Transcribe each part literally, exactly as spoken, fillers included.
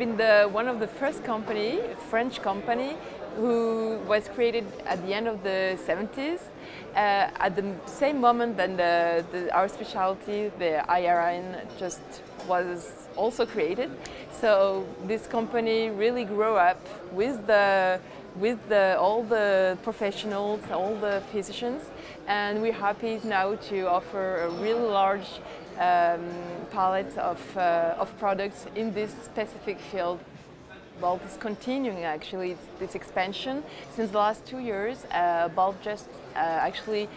been the, one of the first company, French company, who was created at the end of the seventies, uh, at the same moment that the, the, our specialty, the I R N, just was also created. So this company really grew up with the with the, all the professionals, all the physicians, and we're happy now to offer a really large um, palette of, uh, of products in this specific field. BALT is continuing actually it's, this expansion. Since the last two years, uh, BALT just uh, actually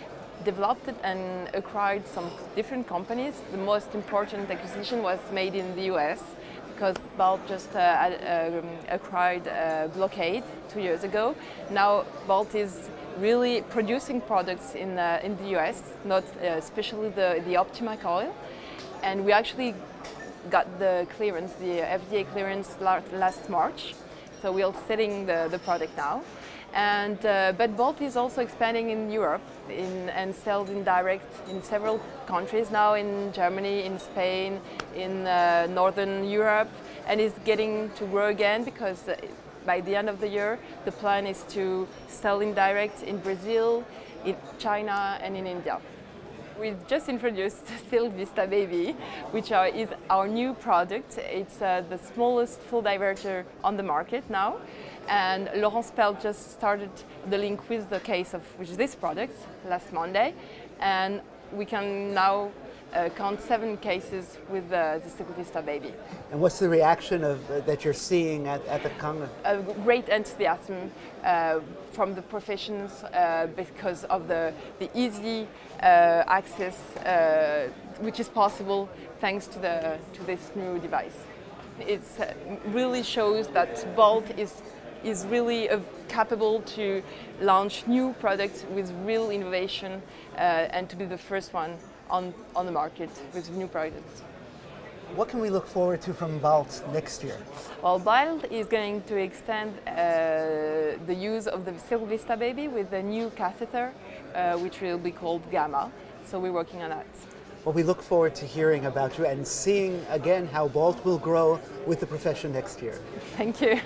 developed and acquired some different companies. The most important acquisition was made in the U S, because BALT just uh, uh, acquired uh, Blockade two years ago. Now BALT is really producing products in, uh, in the U S, not uh, especially the, the Optima coil. And we actually got the clearance, the F D A clearance last March. So we are selling the, the product now. And, uh, but BALT is also expanding in Europe in, and sells in direct in several countries now, in Germany, in Spain, in uh, Northern Europe, and is getting to grow again, because by the end of the year the plan is to sell in direct in Brazil, in China and in India. We just introduced Silk Vista Baby, which are, is our new product. It's uh, the smallest full diverger on the market now. And Laurent Pelt just started the link with the case of which is this product last Monday. And we can now uh, count seven cases with uh, the Securista baby. And what's the reaction of, uh, that you're seeing at, at the Congress? A great enthusiasm uh, from the professions uh, because of the, the easy uh, access uh, which is possible thanks to, the, to this new device. It uh, really shows that BALT is is really uh, capable to launch new products with real innovation uh, and to be the first one on, on the market with new products. What can we look forward to from BALT next year? Well, BALT is going to extend uh, the use of the Silk Vista baby with a new catheter, uh, which will be called Gamma. So we're working on that. Well, we look forward to hearing about you and seeing again how BALT will grow with the profession next year. Thank you.